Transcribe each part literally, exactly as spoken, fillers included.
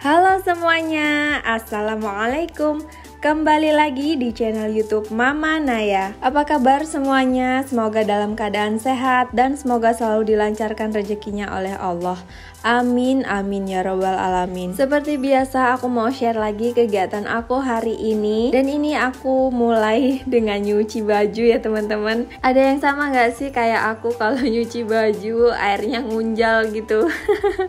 Halo semuanya, assalamualaikum. Kembali lagi di channel YouTube Mama Naya. Apa kabar semuanya? Semoga dalam keadaan sehat dan semoga selalu dilancarkan rezekinya oleh Allah. Amin, amin ya robbal alamin. Seperti biasa, aku mau share lagi kegiatan aku hari ini. Dan ini aku mulai dengan nyuci baju ya teman-teman. Ada yang sama nggak sih kayak aku kalau nyuci baju airnya ngunjal gitu?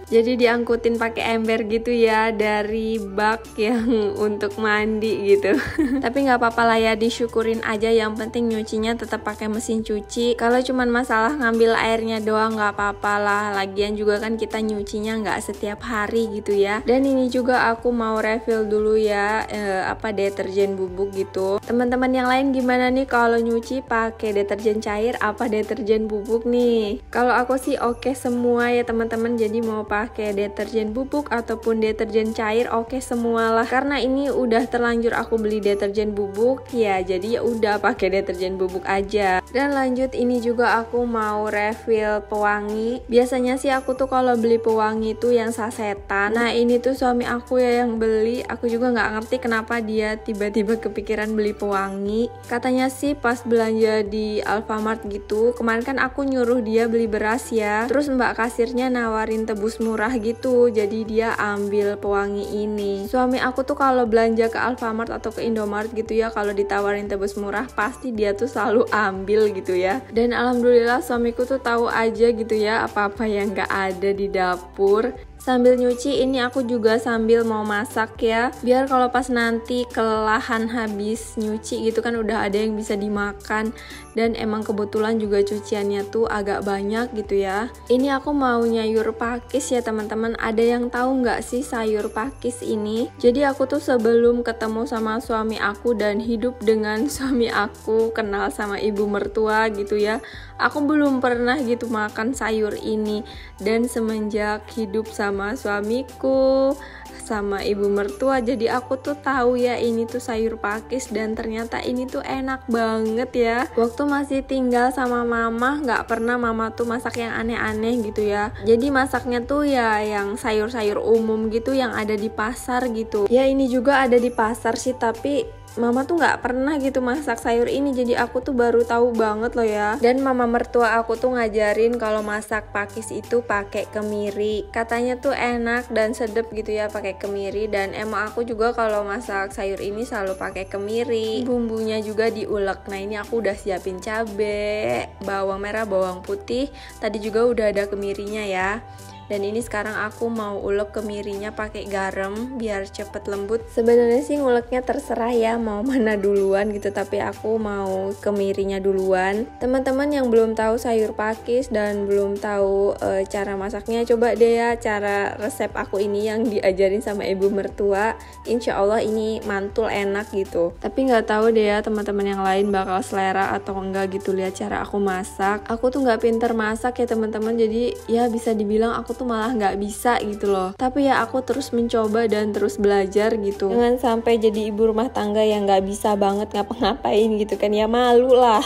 Jadi diangkutin pakai ember gitu ya dari bak yang untuk mandi gitu. Tapi nggak apa-apa lah ya, disyukurin aja, yang penting nyucinya tetap pakai mesin cuci. Kalau cuman masalah ngambil airnya doang nggak apa-apa lah, lagian juga kan kita nyucinya nggak setiap hari gitu ya. Dan ini juga aku mau refill dulu ya eh, apa deterjen bubuk gitu. Teman-teman yang lain gimana nih kalau nyuci pakai deterjen cair apa deterjen bubuk nih? Kalau aku sih oke semua ya teman-teman, jadi mau pakai deterjen bubuk ataupun deterjen cair oke semualah, karena ini udah terlanjur aku beli deterjen bubuk ya, jadi ya udah pakai deterjen bubuk aja. Dan lanjut, ini juga aku mau refill pewangi. Biasanya sih aku tuh kalau beli pewangi tuh yang sasetan. Nah ini tuh suami aku ya yang beli. Aku juga nggak ngerti kenapa dia tiba-tiba kepikiran beli pewangi. Katanya sih pas belanja di Alfamart gitu. Kemarin kan aku nyuruh dia beli beras ya, terus mbak kasirnya nawarin tebus murah gitu, jadi dia ambil pewangi ini. Suami aku tuh kalau belanja ke Alfamart atau ke Indomaret gitu ya, kalau ditawarin tebus murah pasti dia tuh selalu ambil gitu ya. Dan alhamdulillah suamiku tuh tahu aja gitu ya apa-apa yang nggak ada di dapur. Sambil nyuci ini aku juga sambil mau masak ya, biar kalau pas nanti kelelahan habis nyuci gitu kan udah ada yang bisa dimakan. Dan emang kebetulan juga cuciannya tuh agak banyak gitu ya. Ini aku mau nyayur pakis ya teman-teman. Ada yang tahu nggak sih sayur pakis ini? Jadi aku tuh sebelum ketemu sama suami aku dan hidup dengan suami aku, kenal sama ibu mertua gitu ya, aku belum pernah gitu makan sayur ini. Dan semenjak hidup sama sama suamiku, sama ibu mertua, jadi aku tuh tahu ya ini tuh sayur pakis, dan ternyata ini tuh enak banget ya. Waktu masih tinggal sama mama nggak pernah mama tuh masak yang aneh-aneh gitu ya, jadi masaknya tuh ya yang sayur-sayur umum gitu yang ada di pasar gitu ya. Ini juga ada di pasar sih, tapi mama tuh nggak pernah gitu masak sayur ini, jadi aku tuh baru tahu banget loh ya. Dan mama mertua aku tuh ngajarin kalau masak pakis itu pakai kemiri, katanya tuh enak dan sedep gitu ya pakai kemiri. Dan emang aku juga kalau masak sayur ini selalu pakai kemiri, bumbunya juga diulek. Nah ini aku udah siapin cabe, bawang merah, bawang putih, tadi juga udah ada kemirinya ya. Dan ini sekarang aku mau ulek kemirinya pakai garam biar cepet lembut. Sebenarnya sih nguleknya terserah ya mau mana duluan gitu, tapi aku mau kemirinya duluan. Teman-teman yang belum tahu sayur pakis dan belum tahu e, cara masaknya, coba deh ya cara resep aku ini yang diajarin sama ibu mertua. Insya Allah ini mantul enak gitu. Tapi nggak tahu deh ya teman-teman yang lain bakal selera atau enggak gitu lihat cara aku masak. Aku tuh nggak pinter masak ya teman-teman, jadi ya bisa dibilang aku tuh malah nggak bisa gitu loh. Tapi ya aku terus mencoba dan terus belajar gitu. Jangan sampai jadi ibu rumah tangga yang nggak bisa banget ngapa-ngapain gitu kan ya, malu lah.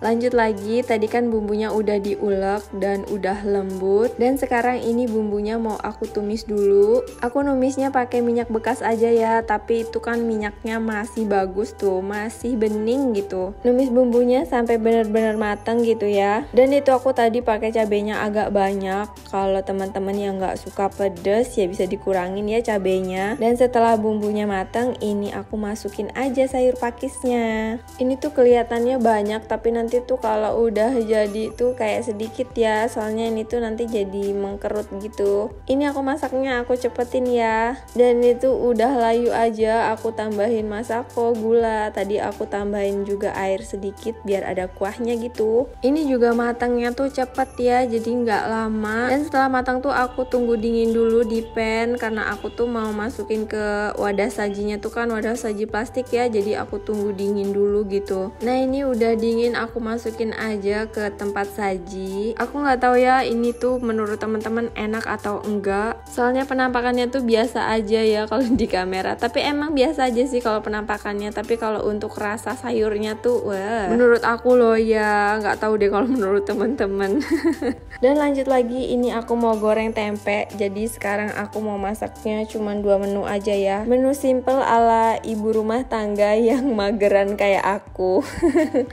Lanjut lagi, tadi kan bumbunya udah diulek dan udah lembut, dan sekarang ini bumbunya mau aku tumis dulu. Aku numisnya pakai minyak bekas aja ya, tapi itu kan minyaknya masih bagus tuh, masih bening gitu. Numis bumbunya sampai benar-benar mateng gitu ya. Dan itu aku tadi pakai cabenya agak banyak. Kalau teman-teman yang nggak suka pedes ya bisa dikurangin ya cabenya. Dan setelah bumbunya mateng, ini aku masukin aja sayur pakisnya. Ini tuh kelihatannya banyak, tapi nanti nanti tuh kalau udah jadi tuh kayak sedikit ya, soalnya ini tuh nanti jadi mengkerut gitu. Ini aku masaknya aku cepetin ya. Dan itu udah layu aja, aku tambahin masako gula. Tadi aku tambahin juga air sedikit biar ada kuahnya gitu. Ini juga matangnya tuh cepet ya, jadi nggak lama. Dan setelah matang tuh aku tunggu dingin dulu di pan, karena aku tuh mau masukin ke wadah sajinya tuh kan wadah saji plastik ya, jadi aku tunggu dingin dulu gitu. Nah ini udah dingin, aku aku masukin aja ke tempat saji. Aku nggak tahu ya ini tuh menurut teman-teman enak atau enggak, soalnya penampakannya tuh biasa aja ya kalau di kamera. Tapi emang biasa aja sih kalau penampakannya, tapi kalau untuk rasa sayurnya tuh wah, menurut aku loh ya, nggak tahu deh kalau menurut teman-teman. Dan lanjut lagi, ini aku mau goreng tempe. Jadi sekarang aku mau masaknya cuman dua menu aja ya, menu simple ala ibu rumah tangga yang mageran kayak aku.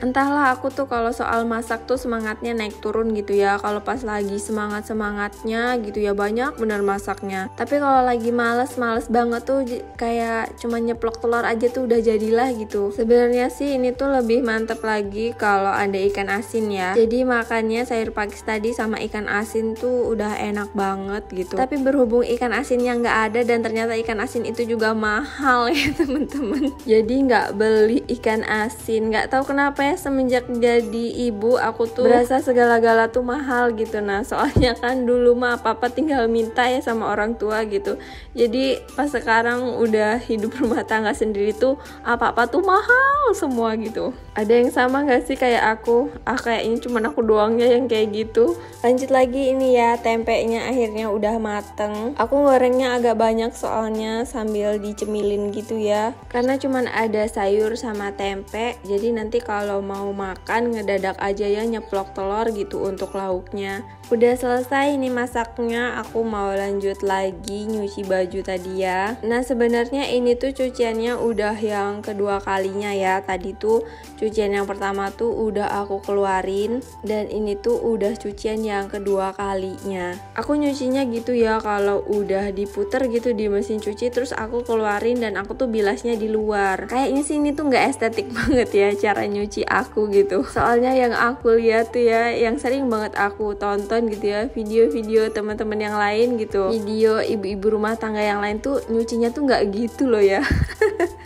Entahlah, aku tuh kalau soal masak tuh semangatnya naik turun gitu ya. Kalau pas lagi semangat-semangatnya gitu ya, banyak bener masaknya. Tapi kalau lagi males-males banget tuh kayak cuma nyeplok telur aja tuh udah jadilah gitu. Sebenarnya sih ini tuh lebih mantep lagi kalau ada ikan asin ya. Jadi makannya sayur pakis tadi sama ikan asin tuh udah enak banget gitu. Tapi berhubung ikan asinnya nggak ada dan ternyata ikan asin itu juga mahal ya temen-temen, jadi nggak beli ikan asin. Nggak tahu kenapa ya, semenjak jadi ibu aku tuh berasa segala-gala tuh mahal gitu. Nah soalnya kan dulu mah apa-apa tinggal minta ya sama orang tua gitu. Jadi pas sekarang udah hidup rumah tangga sendiri tuh apa-apa tuh mahal semua gitu. Ada yang sama nggak sih kayak aku? Ah kayaknya cuma aku doangnya yang kayak gitu. Lanjut lagi, ini ya tempenya akhirnya udah mateng. Aku gorengnya agak banyak soalnya sambil dicemilin gitu ya, karena cuman ada sayur sama tempe. Jadi nanti kalau mau makan ngedadak aja ya, nyeplok telur gitu untuk lauknya. Udah selesai ini masaknya, aku mau lanjut lagi nyuci baju tadi ya. Nah sebenarnya ini tuh cuciannya udah yang kedua kalinya ya. Tadi tuh cucian yang pertama tuh udah aku keluarin, dan ini tuh udah cucian yang kedua kalinya. Aku nyucinya gitu ya, kalau udah diputer gitu di mesin cuci terus aku keluarin, dan aku tuh bilasnya di luar. Kayaknya sih ini tuh nggak estetik banget ya cara nyuci aku gitu. Soalnya yang aku lihat tuh ya, yang sering banget aku tonton gitu ya, video-video teman-teman yang lain gitu, video ibu-ibu rumah tangga yang lain tuh nyucinya tuh nggak gitu loh ya.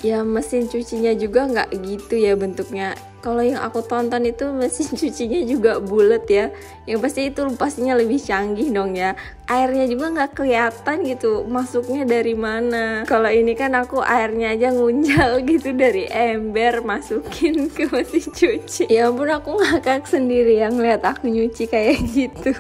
Ya mesin cucinya juga nggak gitu ya bentuknya. Kalau yang aku tonton itu mesin cucinya juga bulat ya, yang pasti itu pastinya lebih canggih dong ya. Airnya juga nggak kelihatan gitu masuknya dari mana. Kalau ini kan aku airnya aja ngunjal gitu dari ember masukin ke mesin cuci. Ya ampun, aku ngakak sendiri yang lihat aku nyuci kayak gitu.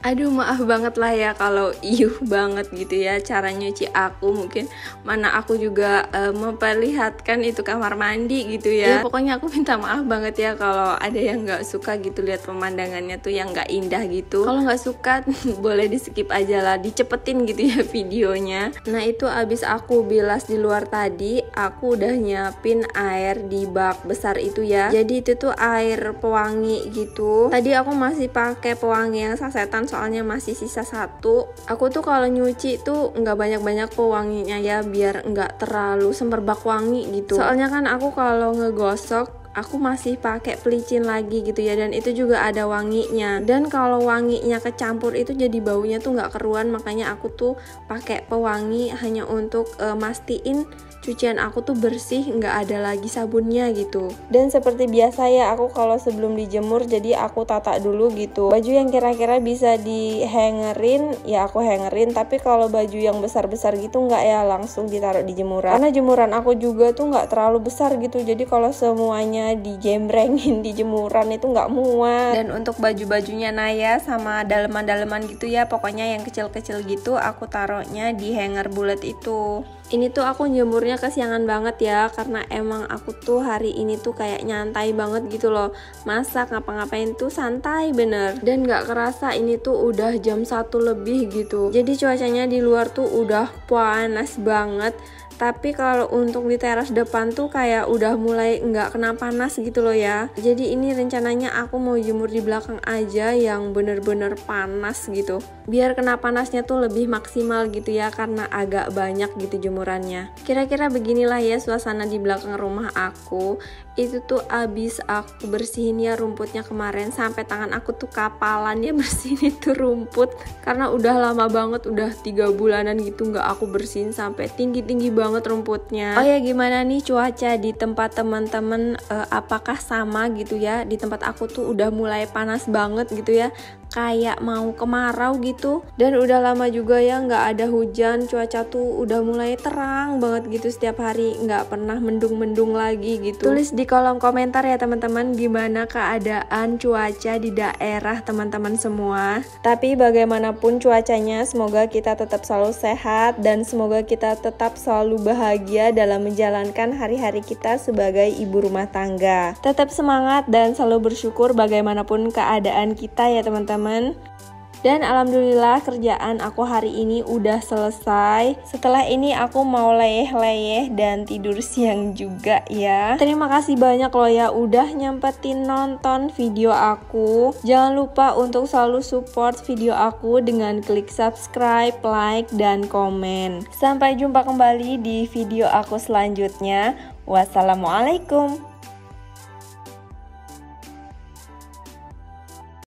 Aduh maaf banget lah ya kalau iuh banget gitu ya cara nyuci aku. Mungkin mana aku juga e, memperlihatkan itu kamar mandi gitu ya. Ya pokoknya aku minta maaf banget ya kalau ada yang gak suka gitu lihat pemandangannya tuh yang gak indah gitu. Kalau gak suka boleh di skip aja lah, dicepetin gitu ya videonya. Nah itu abis aku bilas di luar tadi, aku udah nyiapin air di bak besar itu ya. Jadi itu tuh air pewangi gitu. Tadi aku masih pakai pewangi yang sasetan soalnya masih sisa satu. Aku tuh kalau nyuci tuh nggak banyak-banyak pewanginya ya, biar nggak terlalu semerbak wangi gitu. Soalnya kan aku kalau ngegosok aku masih pakai pelicin lagi gitu ya, dan itu juga ada wanginya. Dan kalau wanginya kecampur itu jadi baunya tuh nggak keruan. Makanya aku tuh pakai pewangi hanya untuk e, mastiin cucian aku tuh bersih, nggak ada lagi sabunnya gitu. Dan seperti biasa ya, aku kalau sebelum dijemur jadi aku tata dulu gitu. Baju yang kira-kira bisa di hangerin ya aku hangerin, tapi kalau baju yang besar-besar gitu nggak ya, langsung ditaruh di jemuran. Karena jemuran aku juga tuh nggak terlalu besar gitu, jadi kalau semuanya dijembrengin di jemuran itu nggak muat. Dan untuk baju-bajunya Naya sama daleman-daleman gitu ya, pokoknya yang kecil-kecil gitu aku taruhnya di hanger bulat itu. Ini tuh aku jemurnya kesiangan banget ya, karena emang aku tuh hari ini tuh kayak nyantai banget gitu loh. Masak ngapa-ngapain tuh santai bener. Dan gak kerasa ini tuh udah jam satu lebih gitu. Jadi cuacanya di luar tuh udah panas banget, tapi kalau untuk di teras depan tuh kayak udah mulai nggak kena panas gitu loh ya. Jadi ini rencananya aku mau jemur di belakang aja yang bener-bener panas gitu, biar kena panasnya tuh lebih maksimal gitu ya, karena agak banyak gitu jemurannya. Kira-kira beginilah ya suasana di belakang rumah aku. Itu tuh abis aku bersihin ya rumputnya kemarin, sampai tangan aku tuh kapalan ya bersihin itu rumput, karena udah lama banget, udah tiga bulanan gitu nggak aku bersihin, sampai tinggi-tinggi banget rumputnya. Oh ya, gimana nih cuaca di tempat teman-teman? E, apakah sama gitu ya? Di tempat aku tuh udah mulai panas banget gitu ya, kayak mau kemarau gitu. Dan udah lama juga ya nggak ada hujan, cuaca tuh udah mulai terang banget gitu setiap hari, nggak pernah mendung-mendung lagi gitu. Tulis di kolom komentar ya teman-teman gimana keadaan cuaca di daerah teman-teman semua. Tapi bagaimanapun cuacanya, semoga kita tetap selalu sehat dan semoga kita tetap selalu bahagia dalam menjalankan hari-hari kita sebagai ibu rumah tangga. Tetap semangat dan selalu bersyukur bagaimanapun keadaan kita ya teman-teman. Dan alhamdulillah kerjaan aku hari ini udah selesai. Setelah ini aku mau leyeh-leyeh dan tidur siang juga ya. Terima kasih banyak loh ya udah nyempetin nonton video aku. Jangan lupa untuk selalu support video aku dengan klik subscribe, like, dan komen. Sampai jumpa kembali di video aku selanjutnya. Wassalamualaikum.